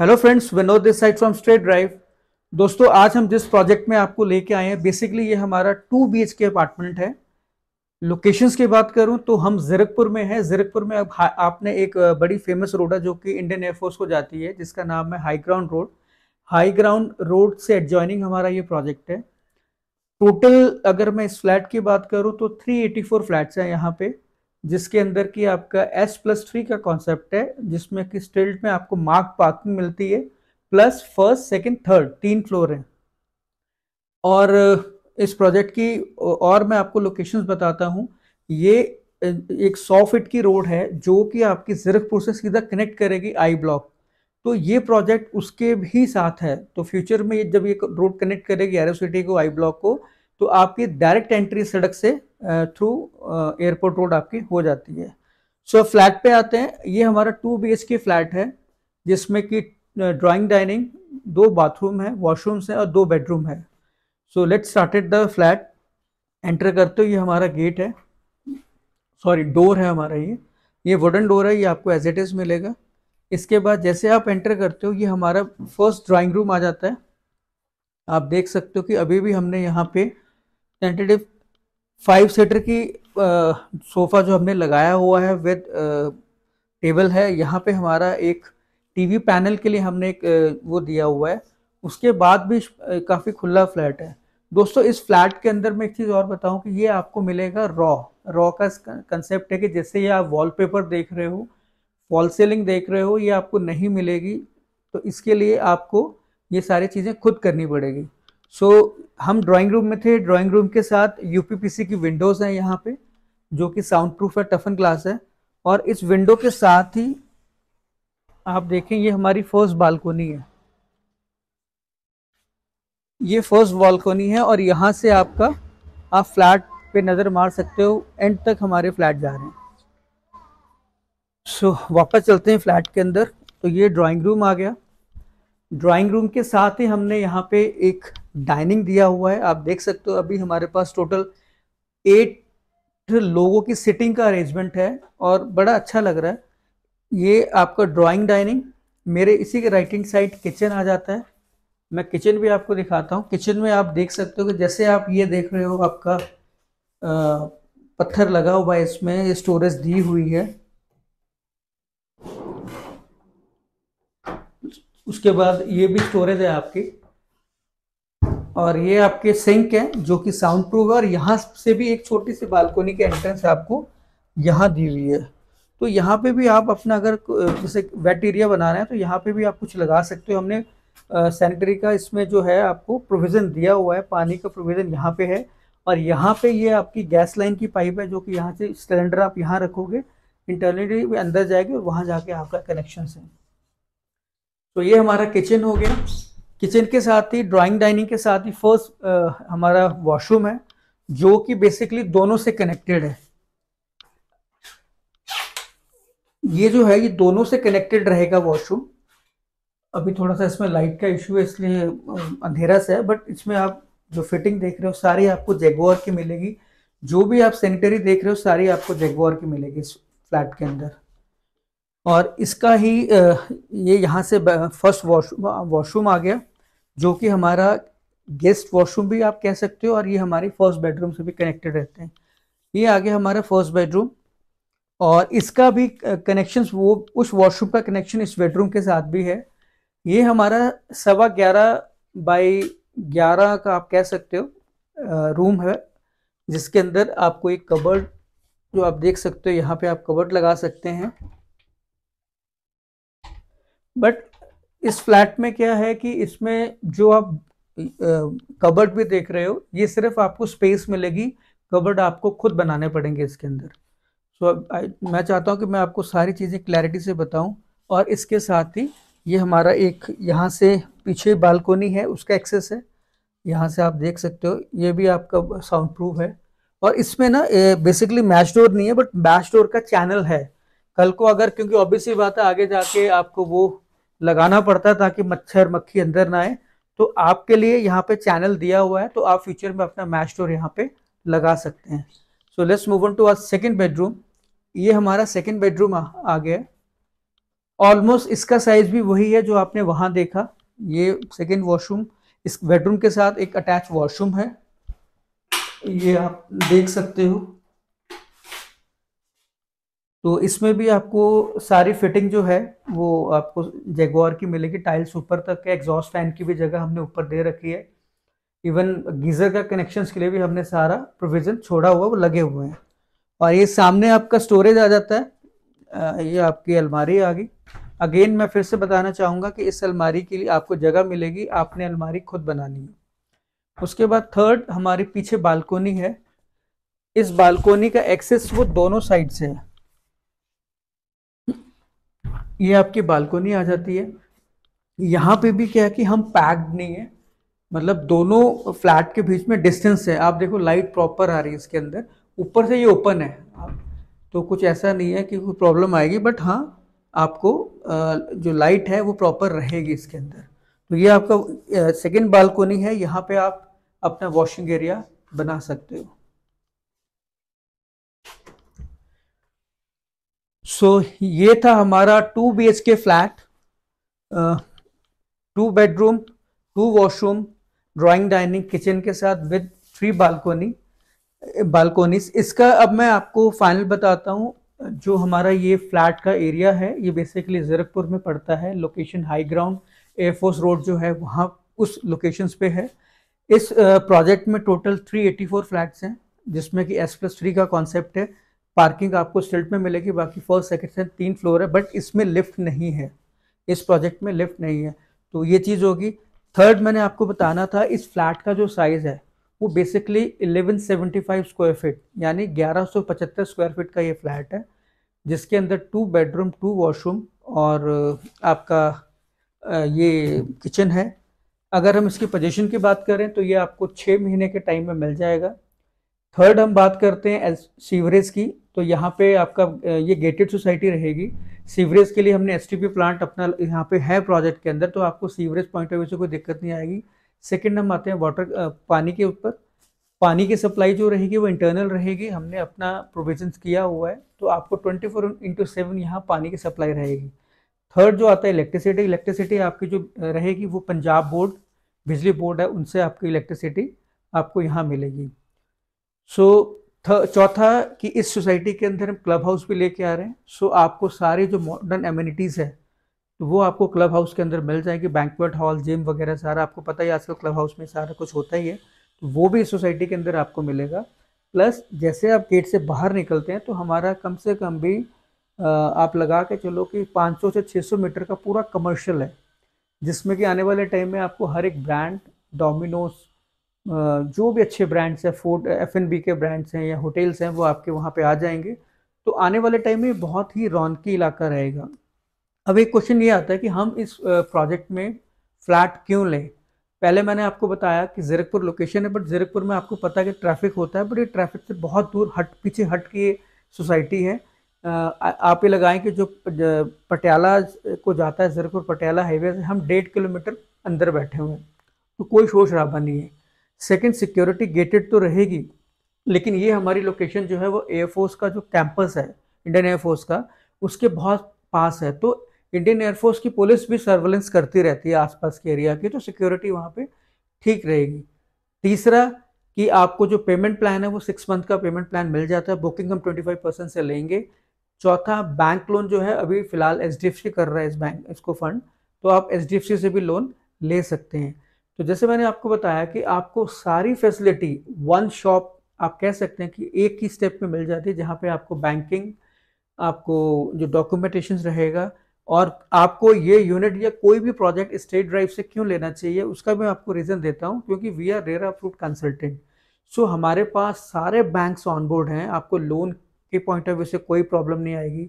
Hello friends, Vinod this side from straight drive. दोस्तों, आज हम जिस प्रोजेक्ट में आपको लेके आए हैं, बेसिकली ये हमारा 2 BHK अपार्टमेंट है। लोकेशंस की बात करूं तो हम जीरकपुर में हैं। जीरकपुर में अब आपने एक बड़ी फेमस रोड है जो कि इंडियन एयरफोर्स को जाती है, जिसका नाम है high ground road. High ground road से एडजॉइनिंग हमारा ये प्रोजेक्ट है। टोटल अगर मैं इस फ्लैट की बात करूं तो 384 फ्लैट्स हैं यहाँ पे, जिसके अंदर की आपका S+3 का कॉन्सेप्ट है, जिसमें कि स्टिल्ट में आपको मार्क पार्किंग मिलती है, plus first, second, third 3 floor हैं। और इस प्रोजेक्ट की और मैं आपको लोकेशंस बताता हूं। ये एक 100 फीट की रोड है जो कि आपकी जीरकपुर से सीधा कनेक्ट करेगी आई ब्लॉक, तो ये प्रोजेक्ट उसके भी साथ है। तो फ्यूचर में जब ये रोड कनेक्ट करेगी एरो सिटी को, आई ब्लॉक को, तो आपकी डायरेक्ट एंट्री सड़क से थ्रू एयरपोर्ट रोड आपकी हो जाती है। सो फ्लैट पे आते हैं। ये हमारा 2 BHK फ्लैट है, जिसमें कि ड्राइंग, डाइनिंग, 2 बाथरूम है, वॉशरूम्स हैं और 2 बेडरूम है। So let's started the flat. Enter करते हो ये हमारा गेट है, सॉरी डोर है हमारा। ये वुडन डोर है, ये आपको एज इट इज़ मिलेगा। इसके बाद जैसे आप एंटर करते हो ये हमारा फर्स्ट ड्राइंग रूम आ जाता है। आप देख सकते हो कि अभी भी हमने यहाँ पे टेंटेटिव 5 सीटर की सोफ़ा जो हमने लगाया हुआ है विद टेबल है। यहाँ पे हमारा एक टीवी पैनल के लिए हमने एक वो दिया हुआ है। उसके बाद भी काफ़ी खुला फ्लैट है। दोस्तों, इस फ्लैट के अंदर मैं एक चीज़ और बताऊं कि ये आपको मिलेगा रॉ का कंसेप्ट है कि जैसे ये आप वॉलपेपर देख रहे हो, वॉल सीलिंग देख रहे हो, ये आपको नहीं मिलेगी। तो इसके लिए आपको ये सारी चीज़ें खुद करनी पड़ेगी। सो हम ड्राइंग रूम में थे। ड्राइंग रूम के साथ UPPC की विंडोज़ हैं यहाँ पे, जो कि साउंड प्रूफ है, टफन ग्लास है। और इस विंडो के साथ ही आप देखें ये हमारी फर्स्ट बालकोनी है। ये फर्स्ट बालकोनी है और यहाँ से आपका आप फ्लैट पे नज़र मार सकते हो। एंड तक हमारे फ्लैट जा रहे हैं। सो वापस चलते हैं फ्लैट के अंदर। तो ये ड्राइंग रूम आ गया। ड्राइंग रूम के साथ ही हमने यहाँ पे एक डाइनिंग दिया हुआ है। आप देख सकते हो अभी हमारे पास टोटल 8 लोगों की सिटिंग का अरेंजमेंट है और बड़ा अच्छा लग रहा है। ये आपका ड्राइंग, डाइनिंग। मेरे इसी के राइटिंग साइड किचन आ जाता है। मैं किचन भी आपको दिखाता हूँ। किचन में आप देख सकते हो कि जैसे आप ये देख रहे हो, आपका पत्थर लगा हुआ है, इसमें स्टोरेज दी हुई है। उसके बाद ये भी स्टोरेज है आपकी। और ये आपके सिंक है जो कि साउंड प्रूफ है। और यहाँ से भी एक छोटी सी बालकोनी की एंट्रेंस आपको यहाँ दी हुई है। तो यहाँ पे भी आप अपना अगर जैसे वेट एरिया बना रहे हैं तो यहाँ पे भी आप कुछ लगा सकते हो। हमने सैनिटरी का इसमें जो है आपको प्रोविज़न दिया हुआ है, पानी का प्रोविज़न यहाँ पे है। और यहाँ पे ये आपकी गैस लाइन की पाइप है जो कि यहाँ से सिलेंडर आप यहाँ रखोगे, इंटरनली भी अंदर जाएगी और वहाँ जाके आपका कनेक्शन है। तो ये हमारा किचन हो गया। किचन के साथ ही ड्राइंग, डाइनिंग के साथ ही फर्स्ट हमारा वॉशरूम है जो कि बेसिकली दोनों से कनेक्टेड है। ये जो है ये दोनों से कनेक्टेड रहेगा वॉशरूम। अभी थोड़ा सा इसमें लाइट का इशू है इसलिए अंधेरा सा है, बट इसमें आप जो फिटिंग देख रहे हो सारी आपको जैगुआर की मिलेगी। जो भी आप सैनिटरी देख रहे हो सारी आपको जैगुआर की मिलेगी इस फ्लैट के अंदर। और इसका ही ये यहाँ से फर्स्ट वॉशरूम आ गया जो कि हमारा गेस्ट वॉशरूम भी आप कह सकते हो। और ये हमारी फर्स्ट बेडरूम से भी कनेक्टेड रहते हैं। ये आ गया हमारा फर्स्ट बेडरूम और इसका भी कनेक्शन, वो उस वॉशरूम का कनेक्शन इस बेडरूम के साथ भी है। ये हमारा 11.25 बाई 11 का आप कह सकते हो रूम है, जिसके अंदर आपको एक कबर्ड जो आप देख सकते हो, यहाँ पे आप कबर्ड लगा सकते हैं। बट इस फ्लैट में क्या है कि इसमें जो आप कबर्ड भी देख रहे हो ये सिर्फ आपको स्पेस मिलेगी, कबर्ड आपको खुद बनाने पड़ेंगे इसके अंदर। सो मैं चाहता हूँ कि मैं आपको सारी चीज़ें क्लैरिटी से बताऊँ। और इसके साथ ही ये हमारा एक यहाँ से पीछे बालकोनी है, उसका एक्सेस है, यहाँ से आप देख सकते हो। ये भी आपका साउंड प्रूफ है। और इसमें ना बेसिकली मैच डोर नहीं है, बट मैच डोर का चैनल है। कल को अगर, क्योंकि ऑब्वियसली बात है आगे जाके आपको वो लगाना पड़ता है ताकि मच्छर मक्खी अंदर ना आए, तो आपके लिए यहाँ पे चैनल दिया हुआ है, तो आप फ्यूचर में अपना मैच डोर यहाँ पे लगा सकते हैं। So let's move on to our second bedroom. ये हमारा सेकंड बेडरूम आ गया। ऑलमोस्ट इसका साइज भी वही है जो आपने वहां देखा। ये सेकेंड वॉशरूम, इस बेडरूम के साथ एक अटैच वॉशरूम है, ये आप देख सकते हो। तो इसमें भी आपको सारी फिटिंग जो है वो आपको जैगुआर की मिलेगी, टाइल्स ऊपर तक है, एग्जॉस्ट फैन की भी जगह हमने ऊपर दे रखी है, इवन गीजर का कनेक्शंस के लिए भी हमने सारा प्रोविजन छोड़ा हुआ वो लगे हुए हैं। और ये सामने आपका स्टोरेज आ जाता है, ये आपकी अलमारी आ गई। अगेन मैं फिर से बताना चाहूँगा कि इस अलमारी के लिए आपको जगह मिलेगी, आपने अलमारी खुद बनानी है। उसके बाद थर्ड हमारे पीछे बालकोनी है, इस बालकोनी का एक्सेस वो दोनों साइड से है। ये आपकी बालकोनी आ जाती है। यहाँ पे भी क्या है कि हम पैक्ड नहीं है, मतलब दोनों फ्लैट के बीच में डिस्टेंस है। आप देखो लाइट प्रॉपर आ रही है इसके अंदर, ऊपर से ये ओपन है, तो कुछ ऐसा नहीं है कि कोई प्रॉब्लम आएगी, बट हाँ आपको जो लाइट है वो प्रॉपर रहेगी इसके अंदर। तो ये आपका सेकेंड बालकोनी है, यहाँ पे आप अपना वॉशिंग एरिया बना सकते हो। सो ये था हमारा 2 BHK flat, 2 bedroom, 2 washroom, drawing dining kitchen के साथ विद 3 बालकोनीज। इसका अब मैं आपको फाइनल बताता हूँ। जो हमारा ये फ्लैट का एरिया है ये बेसिकली जीरकपुर में पड़ता है, location high ground air force road जो है वहाँ उस लोकेशंस पे है। इस प्रोजेक्ट में टोटल 384 फ्लैट्स हैं, जिसमें कि S+3 का कॉन्सेप्ट है। पार्किंग आपको स्टिल्ट में मिलेगी, बाकी फर्स्ट सेकेंड से 3 फ्लोर है, बट इसमें लिफ्ट नहीं है, इस प्रोजेक्ट में लिफ्ट नहीं है, तो ये चीज़ होगी। थर्ड मैंने आपको बताना था, इस फ्लैट का जो साइज़ है वो बेसिकली 1175 स्क्वायर फीट यानी 1175 स्क्वायर फीट का ये फ्लैट है, जिसके अंदर 2 बेडरूम, 2 वॉशरूम और आपका ये किचन है। अगर हम इसकी पोजीशन की बात करें तो ये आपको 6 महीने के टाइम में मिल जाएगा। थर्ड हम बात करते हैं सीवरेज की, तो यहाँ पे आपका ये गेटेड सोसाइटी रहेगी। सीवरेज के लिए हमने STP प्लांट अपना यहाँ पे है प्रोजेक्ट के अंदर, तो आपको सीवरेज पॉइंट ऑफ व्यू से कोई दिक्कत नहीं आएगी। सेकेंड हम आते हैं वाटर, पानी के ऊपर। पानी की सप्लाई जो रहेगी वो इंटरनल रहेगी, हमने अपना प्रोविजन किया हुआ है, तो आपको 24/7 यहाँ पानी की सप्लाई रहेगी। थर्ड जो आता है इलेक्ट्रिसिटी, इलेक्ट्रिसिटी आपकी जो रहेगी वो पंजाब बोर्ड बिजली बोर्ड है, उनसे आपकी इलेक्ट्रिसिटी आपको यहाँ मिलेगी। सो चौथा कि इस सोसाइटी के अंदर हम क्लब हाउस भी लेके आ रहे हैं। सो आपको सारे जो मॉडर्न एमिनिटीज़ है तो वो आपको क्लब हाउस के अंदर मिल जाएगी, बैंक्वेट हॉल, जिम वगैरह सारा, आपको पता ही आजकल क्लब हाउस में सारा कुछ होता ही है, तो वो भी इस सोसाइटी के अंदर आपको मिलेगा। प्लस जैसे आप गेट से बाहर निकलते हैं तो हमारा कम से कम भी आप लगा के चलो कि 500 से 600 मीटर का पूरा कमर्शियल है, जिसमें कि आने वाले टाइम में आपको हर एक ब्रांड, डोमिनोज, जो भी अच्छे ब्रांड्स हैं, फूड F&B के ब्रांड्स हैं या होटल्स हैं, वो आपके वहाँ पे आ जाएंगे। तो आने वाले टाइम में बहुत ही रौनकी इलाका रहेगा। अब एक क्वेश्चन ये आता है कि हम इस प्रोजेक्ट में फ्लैट क्यों लें। पहले मैंने आपको बताया कि जीरकपुर लोकेशन है, बट जीरकपुर में आपको पता है कि ट्रैफिक होता है, बट ये ट्रैफिक से बहुत दूर पीछे हट की सोसाइटी है। आप ये लगाएं कि जो पटियाला को जाता है जीरकपुर पटियाला हाईवे से हम 1.5 किलोमीटर अंदर बैठे हुए हैं, तो कोई शोर शराबा नहीं है। सेकेंड, सिक्योरिटी गेटेड तो रहेगी, लेकिन ये हमारी लोकेशन जो है वो एयरफोर्स का जो कैंपस है इंडियन एयरफोर्स का, उसके बहुत पास है, तो इंडियन एयरफोर्स की पुलिस भी सर्वेलेंस करती रहती है आसपास के एरिया की, तो सिक्योरिटी वहाँ पे ठीक रहेगी। तीसरा कि आपको जो पेमेंट प्लान है वो 6 मंथ का पेमेंट प्लान मिल जाता है, बुकिंग हम 25% से लेंगे। चौथा, बैंक लोन जो है अभी फ़िलहाल HDFC कर रहा है इसको फंड, तो आप HDFC से भी लोन ले सकते हैं। तो जैसे मैंने आपको बताया कि आपको सारी फैसिलिटी वन शॉप आप कह सकते हैं कि एक ही स्टेप में मिल जाती है, जहाँ पर आपको बैंकिंग, आपको जो डॉक्यूमेंटेशन रहेगा, और आपको ये यूनिट या कोई भी प्रोजेक्ट स्ट्रेट ड्राइव से क्यों लेना चाहिए उसका मैं आपको रीज़न देता हूँ। क्योंकि we are RERA approved consultant, so हमारे पास सारे बैंक्स ऑन बोर्ड हैं, आपको लोन के पॉइंट ऑफ व्यू से कोई प्रॉब्लम नहीं आएगी।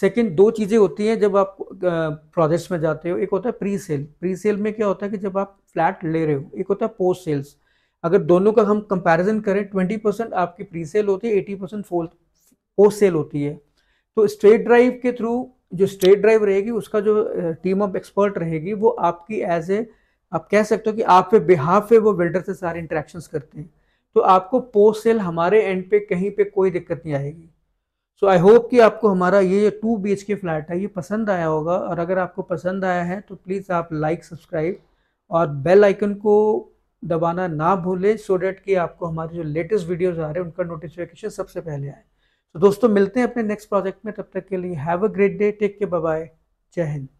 सेकंड, दो चीज़ें होती हैं जब आप प्रोजेक्ट्स में जाते हो, एक होता है प्री सेल। प्री सेल में क्या होता है कि जब आप फ्लैट ले रहे हो, एक होता है पोस्ट सेल्स। अगर दोनों का हम कंपेरिजन करें, 20% आपकी प्री सेल होती है, 80% पोस्ट सेल होती है। तो स्ट्रेट ड्राइव के थ्रू जो स्ट्रेट ड्राइव रहेगी उसका जो टीम ऑफ एक्सपर्ट रहेगी वो आपकी एज ए आप कह सकते हो कि आप पे बिहाफ पे वो बिल्डर से सारे इंटरेक्शंस करते हैं, तो आपको पोस्ट सेल हमारे एंड पे कहीं पे कोई दिक्कत नहीं आएगी। सो आई होप कि आपको हमारा ये 2 BHK फ्लैट है ये पसंद आया होगा, और अगर आपको पसंद आया है तो प्लीज़ आप लाइक, सब्सक्राइब और बेल आइकन को दबाना ना भूलें, सो डैट कि आपको हमारे जो लेटेस्ट वीडियोज़ आ रहे हैं उनका नोटिफिकेशन सबसे पहले आए। तो दोस्तों मिलते हैं अपने नेक्स्ट प्रोजेक्ट में, तब तक के लिए have a great day, take care, bye bye, जय हिंद।